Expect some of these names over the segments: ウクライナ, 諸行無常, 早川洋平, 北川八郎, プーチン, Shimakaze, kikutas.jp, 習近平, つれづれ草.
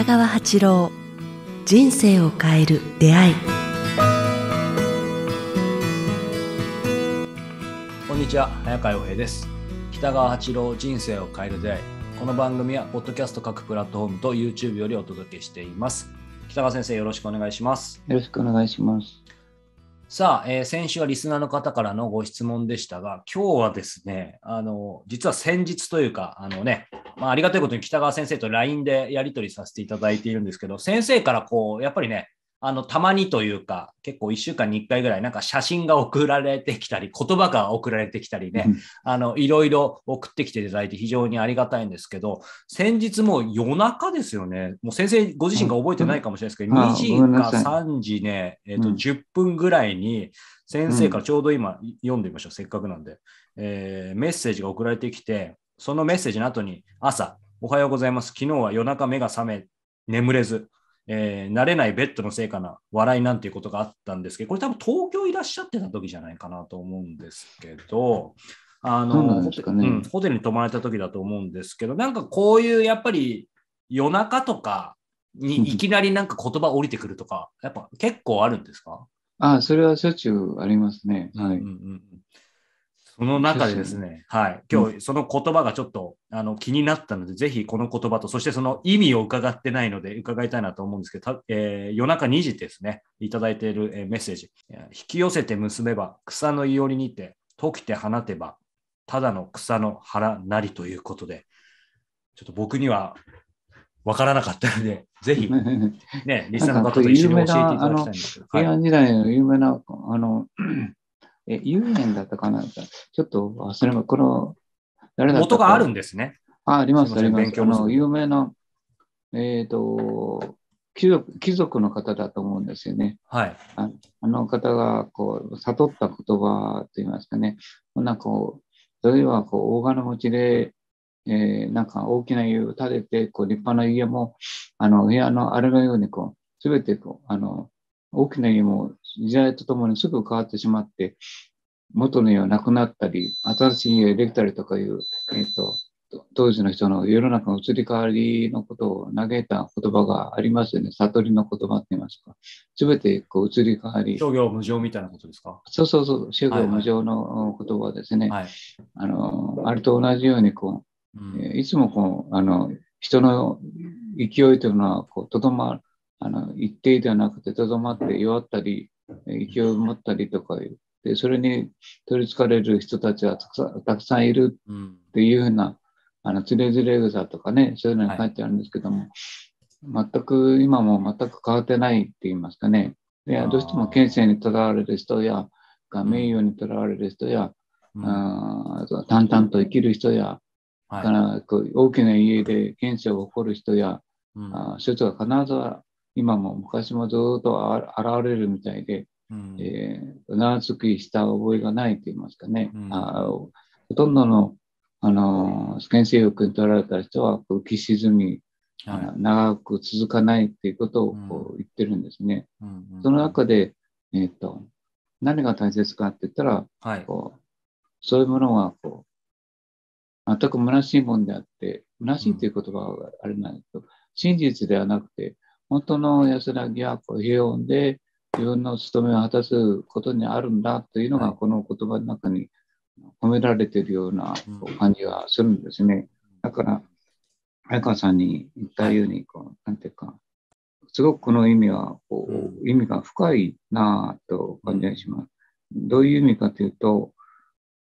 北川八郎、人生を変える出会い。こんにちは、早川洋平です。北川八郎、人生を変える出会い。この番組はポッドキャスト各プラットフォームと YouTube よりお届けしています。北川先生、よろしくお願いします。よろしくお願いします。さあ、先週はリスナーの方からのご質問でしたが、今日はですね、実は先日というか、ありがたいことに北川先生と LINE でやり取りさせていただいているんですけど、先生からやっぱりね、たまにというか、結構1週間に1回ぐらい、なんか写真が送られてきたり、言葉が送られてきたりね、いろいろ送ってきていただいて非常にありがたいんですけど、先日もう夜中ですよね。もう先生ご自身が覚えてないかもしれないですけど、2時か3時ね、10分ぐらいに、先生からちょうど今読んでみましょう。せっかくなんで。メッセージが送られてきて、そのメッセージの後に朝、おはようございます。昨日は夜中目が覚め、眠れず。慣れないベッドのせいかな、笑いなんていうことがあったんですけど、これ多分東京いらっしゃってた時じゃないかなと思うんですけど、ホテルに泊まれた時だと思うんですけど、なんかこういうやっぱり夜中とかにいきなりなんか言葉降りてくるとか、やっぱ結構あるんですか？あ、それはしょっちゅうありますね。はい。うんうん、その中でですね、はい、今日その言葉がちょっと気になったので、ぜひこの言葉と、そしてその意味を伺ってないので伺いたいなと思うんですけど、夜中2時ですね、いただいているメッセージ。引き寄せて結べば、草のいおりにて、解きて放てば、ただの草の腹なりということで、ちょっと僕には分からなかったので、ぜひ、ね、リスナーの方と一緒に教えていただきたいんですけど。平安時代の有名な、有名だったかな、ちょっと忘れま、この誰だったか元があるんですね。あります、あります。勉強の有名な、貴族の方だと思うんですよね。はい。あの方が悟った言葉といいますかね、なんか例えば大金持ちで、なんか大きな家を建てて、立派な家も部屋のあれのようにすべて大きな家も時代とともにすぐ変わってしまって、元の家はなくなったり、新しい家ができたりとかいう、当時の人の世の中の移り変わりのことを嘆いた言葉がありますよね。悟りの言葉って言いますか。すべて移り変わり。諸行無常みたいなことですか？そうそうそう。諸行無常の言葉ですね。はいはい、あれと同じようにいつも人の勢いというのはとどまる。一定ではなくて、とどまって弱ったり、勢いを持ったりとかいう。で、それに取り憑かれる人たちはたくさんいるっていうふうな、つれづれ草とかね、そういうのに書いてあるんですけども、はい、全く、今も全く変わってないって言いますかね。で、どうしても権勢にとらわれる人や、名誉にとらわれる人や、淡々と生きる人や、はい、から大きな家で権勢を誇る人や、そういう人が必ず今も昔もずっと現れるみたいで、うなずきした覚えがないと言いますかね、ほとんどの権勢欲に取られた人は浮き沈み、長く続かないということを言ってるんですね。その中で、何が大切かって言ったら、はい、そういうものは全く虚しいもんであって、虚しいという言葉はあれなんですけど、真実ではなくて、本当の安らぎは平穏で自分の務めを果たすことにあるんだというのが、この言葉の中に込められているような感じがするんですね。だから、早川さんに言ったように、なんていうか、すごくこの意味は、意味が深いなぁと感じがします。どういう意味かというと、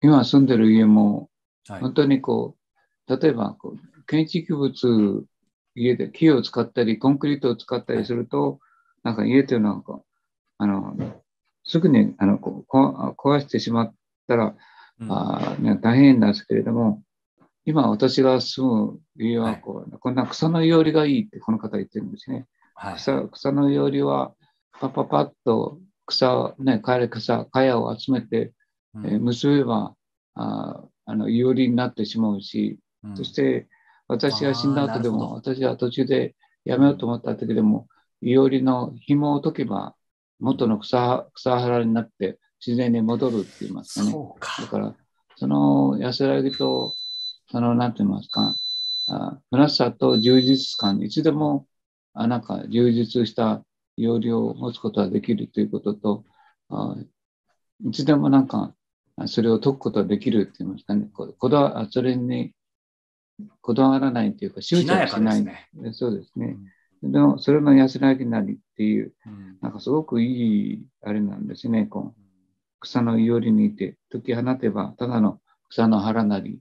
今住んでる家も、本当に例えば、建築物、家で木を使ったり、コンクリートを使ったりすると、なんか家というのはすぐに壊してしまったら、大変なんですけれども、今私が住む家はこんな草のいおりがいいってこの方言ってるんですね。はい、草のいおりは、パッとかやを集めて、結べば、いおりになってしまうし、そして、私が死んだ後でも、私は途中でやめようと思った時でも、いおりの紐を解けば、元の草原になって自然に戻るって言いますかね。そうか。だから、その安らぎと、なんて言いますか、虚しさと充実感、いつでもなんか充実した容量を持つことができるということと、いつでもなんかそれを解くことができるって言いますかね、それにこだわらないというか執着しない。しなやかですね。そうですね。でもそれの安らぎなりっていう、なんかすごくいいあれなんですね。こう草のいおりにいて解き放てばただの草の腹なり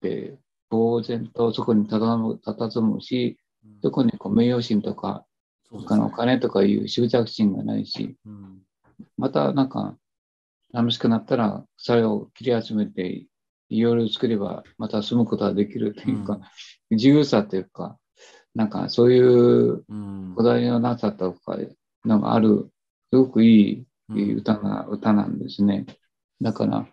で呆然とそこに佇むし、そこにこう名誉心とか、お金とかいう執着心がないし、またなんか楽しくなったらそれを切り集めていろいろ作ればまた住むことができるというか、自由さというか、なんかそういうこだわりのなさとかのがある、すごくいい歌なんですね。だから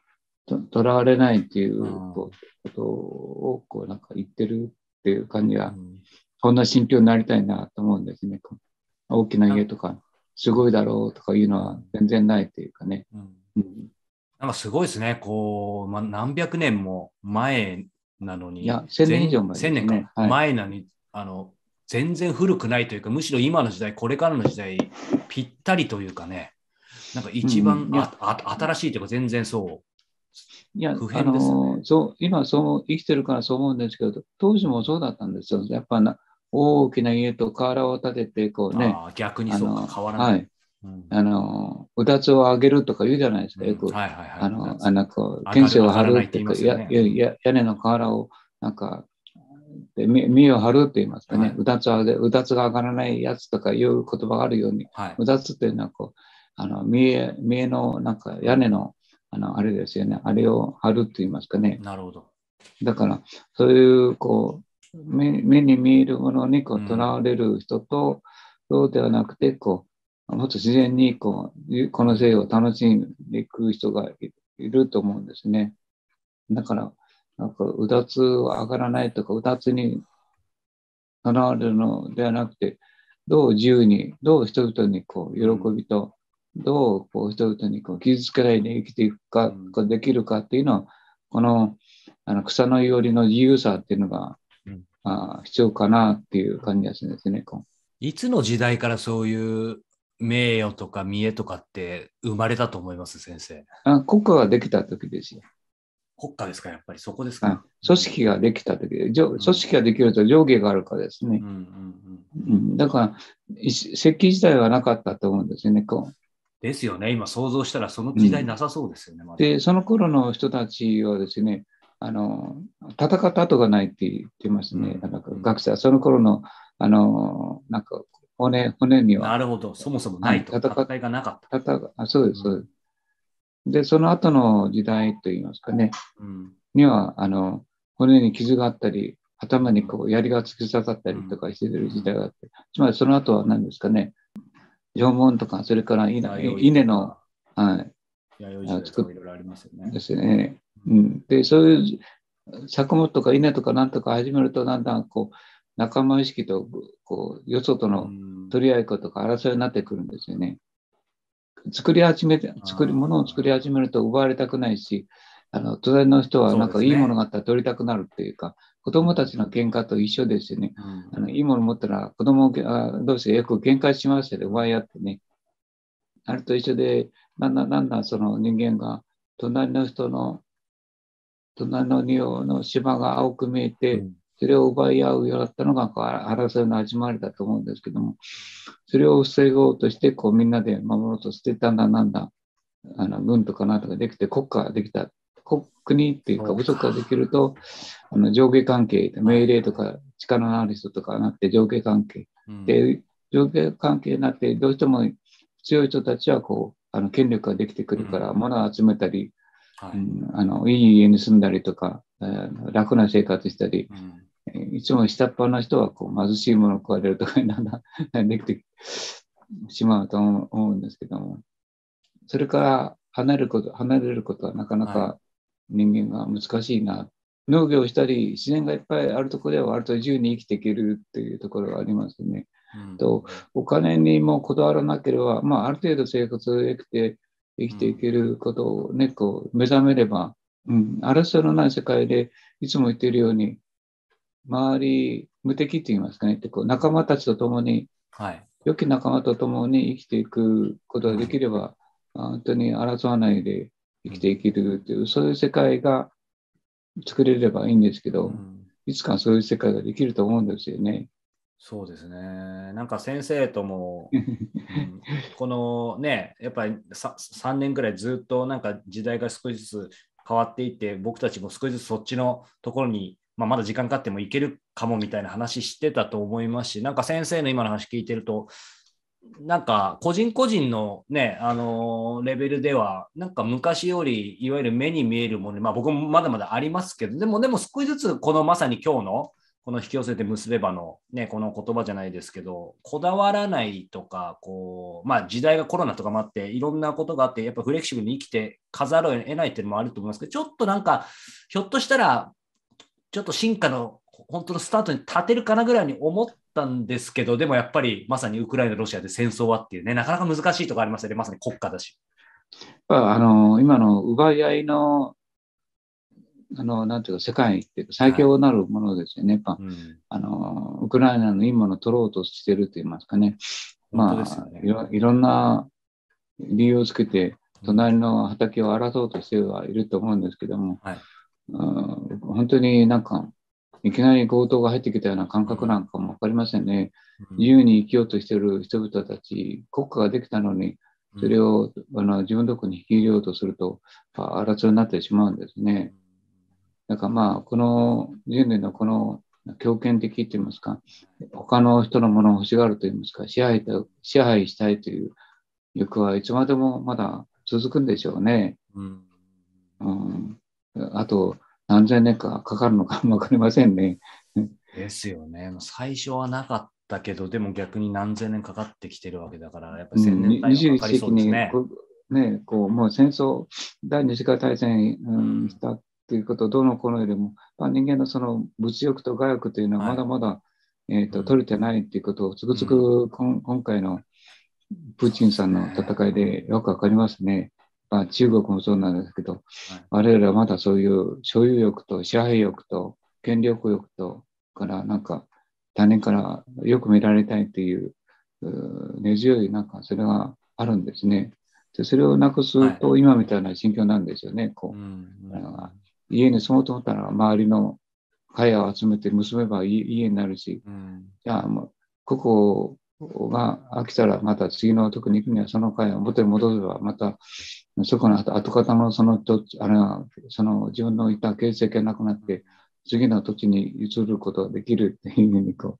とらわれないっていうことをこうなんか言ってるっていう感じは、こんな心境になりたいなと思うんですね。大きな家とかすごいだろうとかいうのは全然ないというかね、なんかすごいですね。こう、何百年も前なのに、いや1000年以上前ですね。1000年か前なのに、全然古くないというか、むしろ今の時代、これからの時代ぴったりというかね、なんか一番新しいというか、全然そう。いや、不変ですね。今そう生きてるからそう思うんですけど、当時もそうだったんですよ。やっぱ大きな家と瓦を建てて、こうね、逆にそうか変わらない。うだつを上げるとか言うじゃないですか、よく。剣鞘を張るとか、屋根の瓦をなんか身を張ると言いますかね、うだつを上げる、うだつが上がらないやつとかいう言葉があるように、うだつっていうのはこう見えのなんか屋根のあれですよね、あれを張ると言いますかね。なるほど。だからそういうこう目に見えるものにこうとらわれる人と、そうではなくてこう。もっと自然にこの生を楽しんでいく人がいると思うんですね。だから、なんかうだつは上がらないとか、うだつにとらわれるのではなくて、どう自由に、どう人々にこう喜びと、どうこう人々にこう傷つけないで生きていくか、できるかっていうのは、この草のいおりの自由さっていうのが、必要かなっていう感じがするんですね。いつの時代からそういう名誉とか見栄とかって生まれたと思います先生。国家ができた時ですよ。国家ですか、やっぱりそこですか、組織ができた時、組織ができると上下があるからですね。だから石器時代はなかったと思うんですよね。ですよね。今想像したらその時代なさそうですよね。でその頃の人たちはですね、戦った跡がないって言ってますね、学者は。その頃のなんか骨には。なるほど、そもそもないと。戦いがなかった。そうです、そうです。で、その後の時代といいますかね、には骨に傷があったり、頭にこう槍が突き刺さったりとかしてる時代があって、つまりその後は何ですかね、縄文とか、それから稲の、弥生時代とかいろいろありますよね。ですね。で、そういう作物とか稲とかなんとか始めると、だんだんこう、仲間意識とこうよそとの取り合いとか争いになってくるんですよね。ものを作り始めると奪われたくないし、隣の人はなんかいいものがあったら取りたくなるっていうか、子供たちの喧嘩と一緒ですよね。いいもの持ったら子供同士でよく喧嘩しましたで奪い合ってね。あれと一緒で、だんだんその人間が隣の庭の芝が青く見えて、それを奪い合うようだったのが争いの始まりだと思うんですけども、それを防ごうとしてみんなで守ろうとして、だんだん軍とかなんとかできて、国家ができた、国っていうか部族ができると、上下関係、命令とか力のある人とかになって上下関係、で上下関係になってどうしても強い人たちは権力ができてくるから、物を集めたり、いい家に住んだりとか、楽な生活したり、いつも下っ端の人は貧しいものを食われるとかにだんだんできてしまうと思うんですけども、それから離れることはなかなか人間が難しいな。農業したり自然がいっぱいあるところでは割と自由に生きていけるっていうところがありますね。お金にもこだわらなければ、ある程度生活できて生きていけることをね、目覚めれば、争いのない世界でいつも言っているように、周り無敵って言いますかね、ってこう仲間たちと共に、はい、良き仲間と共に生きていくことができれば、本当に争わないで生きていけるっていう、そういう世界が作れればいいんですけど、いつかそういう世界ができると思うんですよね。そうですね。なんか先生とも、うん、このね、やっぱり3年くらいずっとなんか時代が少しずつ変わっていって、僕たちも少しずつそっちのところに、まあ、まだ時間かかってもいけるかもみたいな話してたと思いますし、なんか先生の今の話聞いてると、なんか個人個人のね、レベルではなんか昔よりいわゆる目に見えるもの、まあ僕もまだまだありますけど、でも少しずつこのまさに今日のこの引き寄せて結べばのね、この言葉じゃないですけど、こだわらないとか、こうまあ時代がコロナとかもあっていろんなことがあって、やっぱフレキシブルに生きてかざるを得ないっていうのもあると思いますけど、ちょっとなんかひょっとしたらちょっと進化の本当のスタートに立てるかなぐらいに思ったんですけど、でもやっぱりまさにウクライナロシアで戦争はっていうね、なかなか難しいところありますよね。まさに国家だし、今の奪い合いのなんていうか世界っていうか最強なるものですよね、はい、やっぱ、うん、ウクライナのいいものを取ろうとしてると言いますかね、まあ、ね、いろんな理由をつけて隣の畑を争うとしてはいると思うんですけども、はい、本当になんかいきなり強盗が入ってきたような感覚なんかも分かりませんね。自由に生きようとしている人々たち、国家ができたのにそれを自分どこに引き入れようとすると争いになってしまうんですね。だからまあこの人類のこの強権的といいますか、他の人のものを欲しがるといいますか、支配したいという欲はいつまでもまだ続くんでしょうね、あと何千年かかかるのか分かりませんね。ですよね。最初はなかったけど、でも逆に何千年かかってきてるわけだから、やっぱり1000年単位もかかりそうですね。ね、こうもう戦争、第二次世界大戦したっていうこと、どのこのよりも、人間のその物欲と我欲というのはまだまだ、取れてないっていうことをつくづく今回のプーチンさんの戦いでよく分かりますね。まあ、中国もそうなんですけど、はい、我々はまだそういう所有欲と支配欲と権力欲とからなんか他人からよく見られたいっていう根強いなんかそれがあるんですね。でそれをなくすと今みたいな心境なんですよね、はい、こう、家に住もうと思ったら周りの会を集めて結べば家になるし、じゃあもうここが飽きたらまた次の特に行くにはその会を元に戻せばまたそこの跡形のその自分のいた形跡がなくなって次の土地に移ることができるっていうふうにこう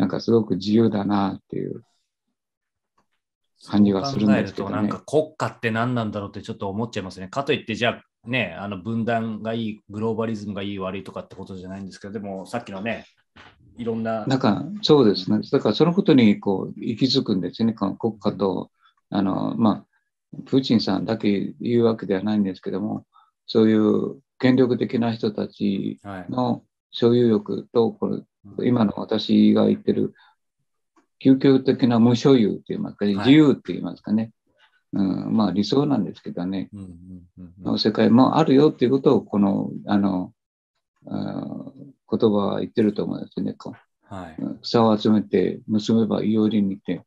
なんかすごく自由だなっていう感じがするんですけどね。そう考えるとなんか国家って何なんだろうってちょっと思っちゃいますね。かといってじゃあね、分断がいいグローバリズムがいい悪いとかってことじゃないんですけど、でもさっきのねいろんな、なんかそうですね。だからそのことにこう息づくんですね。国家とまあプーチンさんだけ言うわけではないんですけども、そういう権力的な人たちの所有欲と、これ今の私が言ってる究極的な無所有といいますか、自由といいますかね、まあ理想なんですけどね、の世界もあるよっていうことをこの言葉は言ってると思うんですね。はい、草を集めて結べばいいようにて、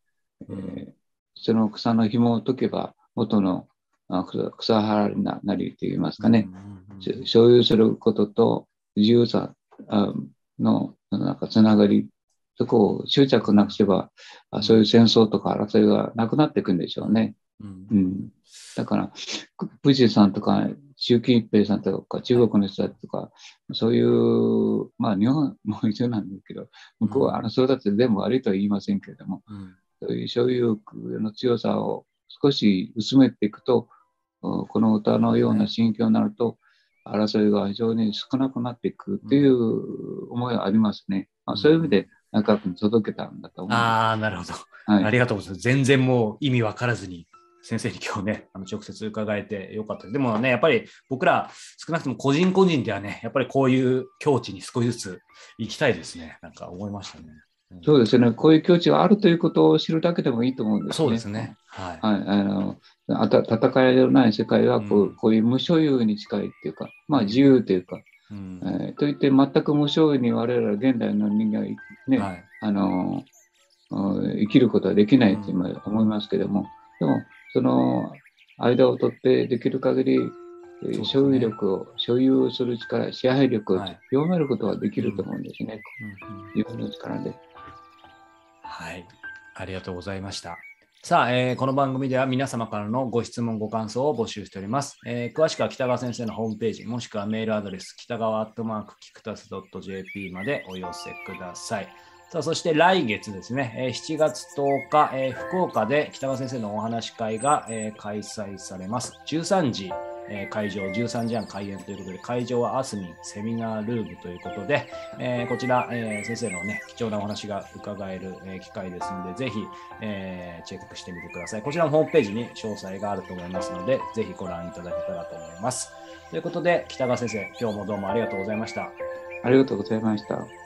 その草の紐を解けば元の草原になりといいますかね、所有することと自由さのなんかつながり、そこを執着なくせば、そういう戦争とか争いがなくなっていくんでしょうね。だからプーチンさんとか習近平さんとか中国の人たちとか、そういうまあ日本も一緒なんですけど、向こうは争いだって全部悪いとは言いませんけれども、そういう所有欲の強さを少し薄めていくと、この歌のような心境になると、争いが非常に少なくなっていくっていう思いはありますね。そういう意味で中君に届けたんだと思います。なるほど、はい、ありがとうございます。全然もう意味分からずに先生に今日ね、直接伺えてよかった。でもね、やっぱり僕ら少なくとも個人個人ではね、やっぱりこういう境地に少しずつ行きたいですね。なんか思いましたね。そうですね。こういう境地があるということを知るだけでもいいと思うんですね。そうですね。はい。戦いのない世界はこういう無所有に近いっていうか、まあ自由というか、といって全く無所有に我々現代の人間はね、はい、生きることはできないと今思いますけども、でもその間を取ってできる限り、所有力を、所有する力、支配力を強めることはできると思うんですね、自分の力で。はい、ありがとうございました。さあ、この番組では皆様からのご質問、ご感想を募集しております。詳しくは北川先生のホームページ、もしくはメールアドレス、北川@kikutas.jp までお寄せください。さあ、そして来月ですね、7月10日、福岡で北川先生のお話会が、開催されます。13時。会場13時半開演ということで、会場はアスミンセミナールームということで、こちら、先生のね、貴重なお話が伺える、機会ですので、ぜひ、チェックしてみてください。こちらのホームページに詳細があると思いますので、ぜひご覧いただけたらと思います。ということで、北川先生、今日もどうもありがとうございました。ありがとうございました。